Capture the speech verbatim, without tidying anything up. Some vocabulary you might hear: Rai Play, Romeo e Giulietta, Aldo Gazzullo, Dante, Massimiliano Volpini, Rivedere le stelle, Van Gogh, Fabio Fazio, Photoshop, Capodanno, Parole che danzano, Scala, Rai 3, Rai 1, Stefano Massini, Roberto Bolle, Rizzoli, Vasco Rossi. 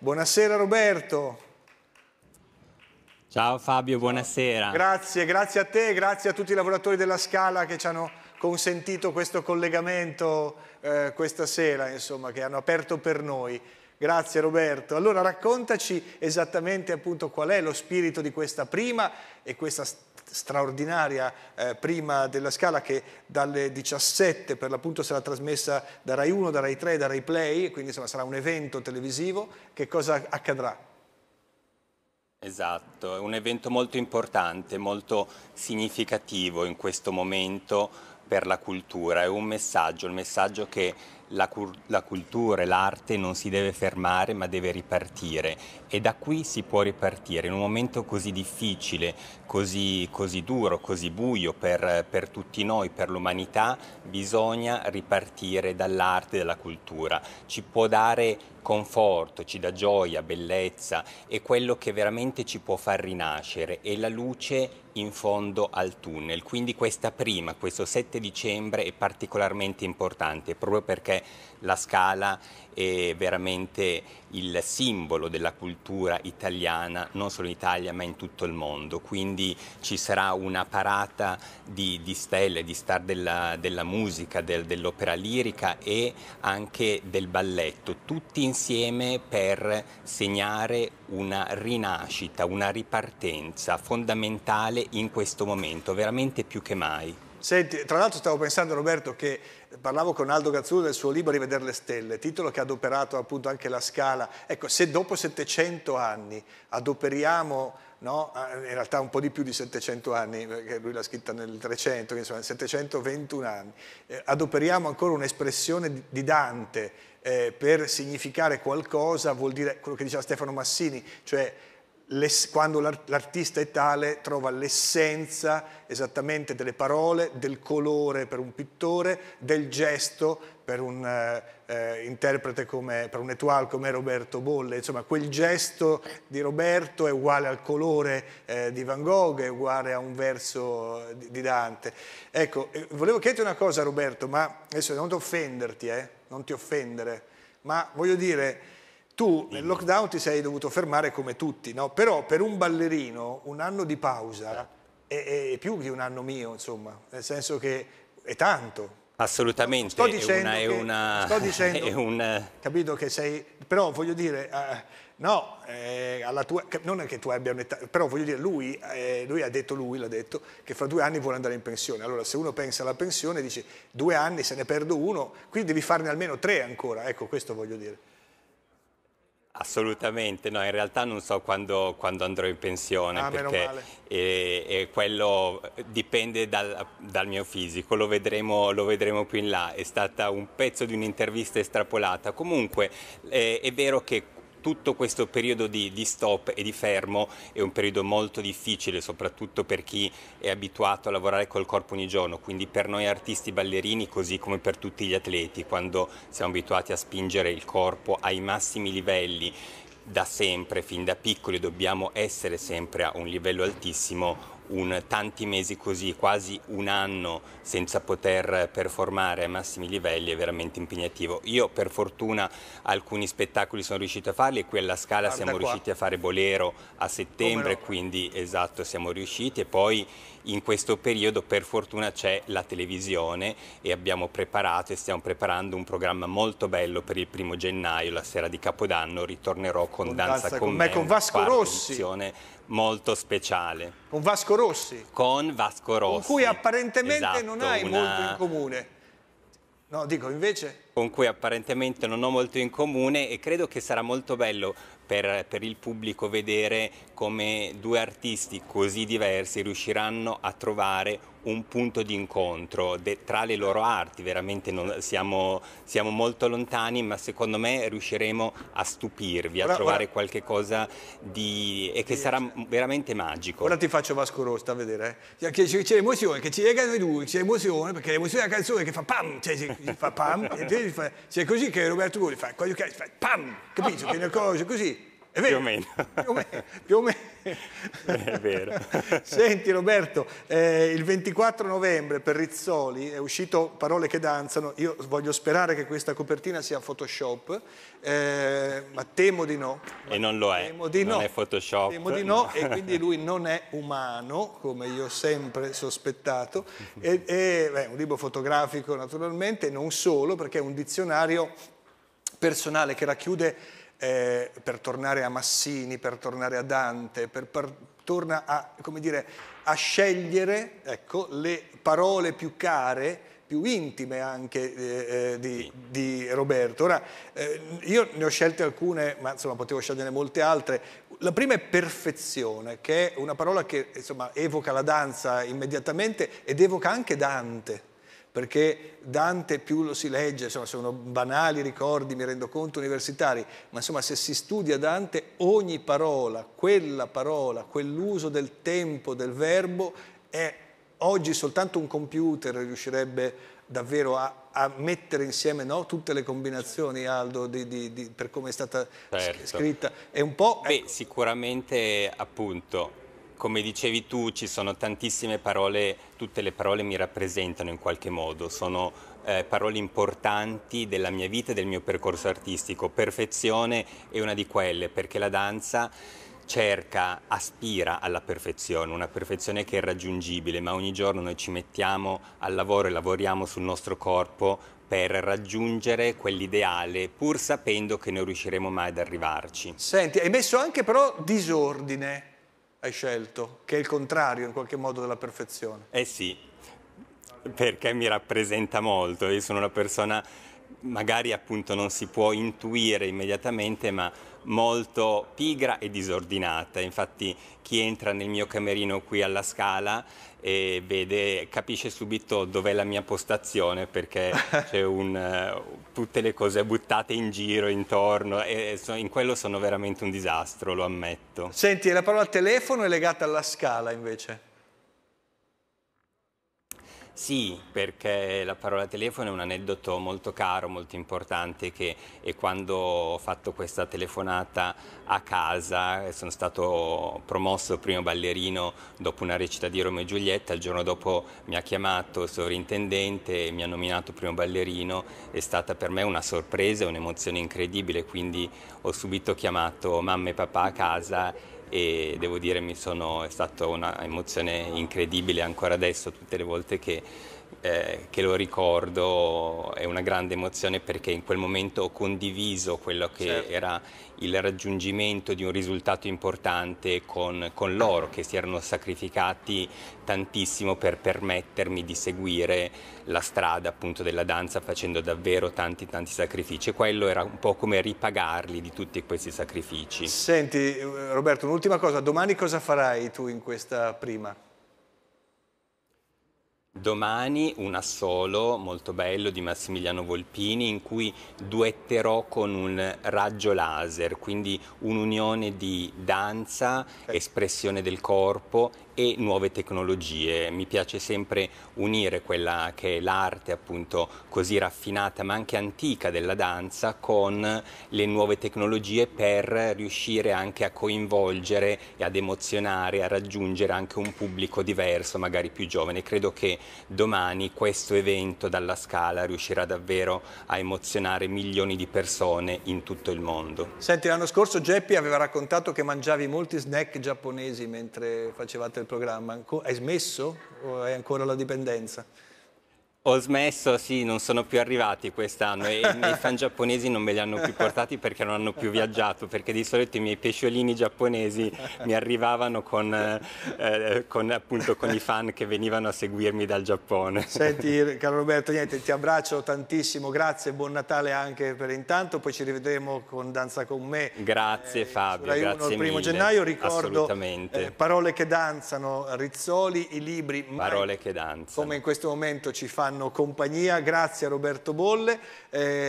Buonasera Roberto. Ciao Fabio, buonasera. Grazie, grazie a te, grazie a tutti i lavoratori della Scala che ci hanno consentito questo collegamento eh, questa sera, insomma, che hanno aperto per noi. Grazie Roberto. Allora raccontaci esattamente appunto qual è lo spirito di questa prima e questa straordinaria eh, prima della Scala, che dalle diciassette per l'appunto sarà trasmessa da Rai uno, da Rai tre, da Rai Play, quindi insomma sarà un evento televisivo. Che cosa accadrà? Esatto, è un evento molto importante, molto significativo in questo momento per la cultura. È un messaggio, il messaggio che la, la cultura e l'arte non si deve fermare ma deve ripartire, e da qui si può ripartire in un momento così difficile, così, così duro, così buio per, per tutti noi, per l'umanità. Bisogna ripartire dall'arte e dalla cultura. Ci può dare conforto, ci dà gioia, bellezza, è quello che veramente ci può far rinascere, è la luce in fondo al tunnel. Quindi questa prima, questo sette dicembre, è particolarmente importante proprio perché la Scala è veramente il simbolo della cultura italiana, non solo in Italia ma in tutto il mondo. Quindi ci sarà una parata di, di stelle, di star della, della musica, del, dell'opera lirica e anche del balletto, tutti insieme insieme per segnare una rinascita, una ripartenza fondamentale in questo momento, veramente più che mai. Senti, tra l'altro stavo pensando Roberto che parlavo con Aldo Gazzullo del suo libro Rivedere le stelle, titolo che ha adoperato appunto anche la Scala. Ecco, se dopo settecento anni adoperiamo, no, in realtà un po' di più di settecento anni, perché lui l'ha scritta nel trecento, insomma settecentoventuno anni, eh, adoperiamo ancora un'espressione di Dante eh, per significare qualcosa, vuol dire quello che diceva Stefano Massini, cioè quando l'artista è tale trova l'essenza esattamente delle parole, del colore per un pittore, del gesto per un eh, interprete come, per un étoile come Roberto Bolle. Insomma, quel gesto di Roberto è uguale al colore eh, di Van Gogh, è uguale a un verso di, di Dante. Ecco, eh, volevo chiederti una cosa Roberto, ma adesso non ti offenderti, eh, non ti offendere, ma voglio dire... Tu nel lockdown ti sei dovuto fermare come tutti, no? Però per un ballerino un anno di pausa è, è più di un anno mio, insomma, nel senso che è tanto. Assolutamente, sto dicendo è una... Che, sto dicendo, è una... capito che sei... Però voglio dire, uh, no, eh, alla tua, non è che tu abbia un'età, però voglio dire, lui, eh, lui ha detto, lui l'ha detto, che fra due anni vuole andare in pensione. Allora se uno pensa alla pensione dice due anni, se ne perdo uno, quindi devi farne almeno tre ancora, ecco questo voglio dire. Assolutamente, no, in realtà non so quando, quando andrò in pensione, ah, perché è, è quello dipende dal, dal mio fisico, lo vedremo, lo vedremo più in là. È stata un pezzo di un'intervista estrapolata. Comunque eh, è vero che tutto questo periodo di, di stop e di fermo è un periodo molto difficile, soprattutto per chi è abituato a lavorare col corpo ogni giorno, quindi per noi artisti ballerini, così come per tutti gli atleti, quando siamo abituati a spingere il corpo ai massimi livelli da sempre, fin da piccoli, dobbiamo essere sempre a un livello altissimo. Un, tanti mesi così, quasi un anno senza poter performare ai massimi livelli è veramente impegnativo. Io per fortuna alcuni spettacoli sono riuscito a farli e qui alla Scala Guarda siamo qua. riusciti a fare Bolero a settembre, Come quindi esatto siamo riusciti, e poi in questo periodo per fortuna c'è la televisione e abbiamo preparato e stiamo preparando un programma molto bello per il primo gennaio, la sera di Capodanno ritornerò con, con Danza, Danza con me, con Vasco Rossi, molto speciale. Con Vasco Rossi? Con Vasco Rossi. Con cui apparentemente esatto, non hai una... molto in comune. No, dico invece... Con cui apparentemente non ho molto in comune, e credo che sarà molto bello per, per il pubblico vedere come due artisti così diversi riusciranno a trovare un punto di incontro tra le loro arti. Veramente non, siamo, siamo molto lontani, ma secondo me riusciremo a stupirvi, a ora, trovare ora, qualche cosa di, e che sì, sarà veramente magico. Ora ti faccio Vasco Rossi a vedere, eh. C'è emozione, che ci lega noi due, c'è emozione, perché l'emozione è una canzone che fa pam, cioè fa pam, e te, c'è così che Roberto Bolle fa, fa pam, capito? Che una cosa così, È vero, più o meno. Più o meno. Più o meno. È vero. Senti Roberto, eh, il ventiquattro novembre per Rizzoli è uscito Parole che danzano. Io voglio sperare che questa copertina sia Photoshop, eh, ma temo di no. Ma e non lo è, temo di non no. è Photoshop. Temo di no, no, e quindi lui non è umano, come io ho sempre sospettato. E, e, beh, un libro fotografico naturalmente, non solo, perché è un dizionario personale che racchiude... Eh, per tornare a Massini, per tornare a Dante, per, per, torna a, come dire, a scegliere, ecco, le parole più care, più intime anche eh, di, di Roberto. Ora, eh, io ne ho scelte alcune, ma insomma potevo scegliere molte altre. La prima è perfezione, che è una parola che insomma evoca la danza immediatamente ed evoca anche Dante, perché Dante più lo si legge, insomma, sono banali ricordi, mi rendo conto, universitari, ma insomma se si studia Dante, ogni parola, quella parola, quell'uso del tempo, del verbo, è oggi soltanto un computer riuscirebbe davvero a, a mettere insieme, no, tutte le combinazioni, Aldo, di, di, di, per come è stata certo. scritta. È un po', ecco. Beh, sicuramente appunto... Come dicevi tu, ci sono tantissime parole, tutte le parole mi rappresentano in qualche modo, sono eh, parole importanti della mia vita e del mio percorso artistico. Perfezione è una di quelle, perché la danza cerca, aspira alla perfezione, una perfezione che è irraggiungibile, ma ogni giorno noi ci mettiamo al lavoro e lavoriamo sul nostro corpo per raggiungere quell'ideale, pur sapendo che non riusciremo mai ad arrivarci. Senti, hai messo anche però disordine. Hai scelto, che è il contrario in qualche modo della perfezione. Eh sì, perché mi rappresenta molto. Io sono una persona, magari appunto non si può intuire immediatamente, ma molto pigra e disordinata. Infatti chi entra nel mio camerino qui alla Scala e vede, capisce subito dov'è la mia postazione, perché c'è un, tutte le cose buttate in giro, intorno, e in quello sono veramente un disastro, lo ammetto. Senti, la parola telefono è legata alla Scala invece? Sì, perché la parola telefono è un aneddoto molto caro, molto importante, che è quando ho fatto questa telefonata a casa. Sono stato promosso primo ballerino dopo una recita di Romeo e Giulietta. Il giorno dopo mi ha chiamato il sovrintendente e mi ha nominato primo ballerino. È stata per me una sorpresa, un'emozione incredibile, quindi ho subito chiamato mamma e papà a casa e devo dire mi sono, è stata un'emozione incredibile. Ancora adesso tutte le volte che, eh, che lo ricordo è una grande emozione, perché in quel momento ho condiviso quello che certo. era il raggiungimento di un risultato importante con, con loro, che si erano sacrificati tantissimo per permettermi di seguire la strada appunto della danza, facendo davvero tanti tanti sacrifici, e quello era un po' come ripagarli di tutti questi sacrifici. Senti Roberto, un'ultima cosa, domani cosa farai tu in questa prima? Domani un assolo molto bello di Massimiliano Volpini in cui duetterò con un raggio laser, quindi un'unione di danza, espressione del corpo e nuove tecnologie. Mi piace sempre unire quella che è l'arte appunto così raffinata ma anche antica della danza con le nuove tecnologie, per riuscire anche a coinvolgere e ad emozionare, a raggiungere anche un pubblico diverso, magari più giovane. Credo che domani questo evento dalla Scala riuscirà davvero a emozionare milioni di persone in tutto il mondo. Senti, l'anno scorso Geppi aveva raccontato che mangiavi molti snack giapponesi mentre facevate il programma. Hai smesso o hai ancora la dipendenza? Ho smesso, sì, non sono più arrivati quest'anno e i miei fan giapponesi non me li hanno più portati perché non hanno più viaggiato, perché di solito i miei pesciolini giapponesi mi arrivavano con, eh, con, appunto, con i fan che venivano a seguirmi dal Giappone. Senti, caro Roberto, niente, ti abbraccio tantissimo, grazie, buon Natale anche per intanto, poi ci rivedremo con Danza con me. Grazie eh, Fabio, Rai uno, grazie il primo mille. gennaio, ricordo eh, Parole che danzano, Rizzoli, i libri Parole che danzano, come in questo momento ci fanno compagnia. Grazie a Roberto Bolle. Eh...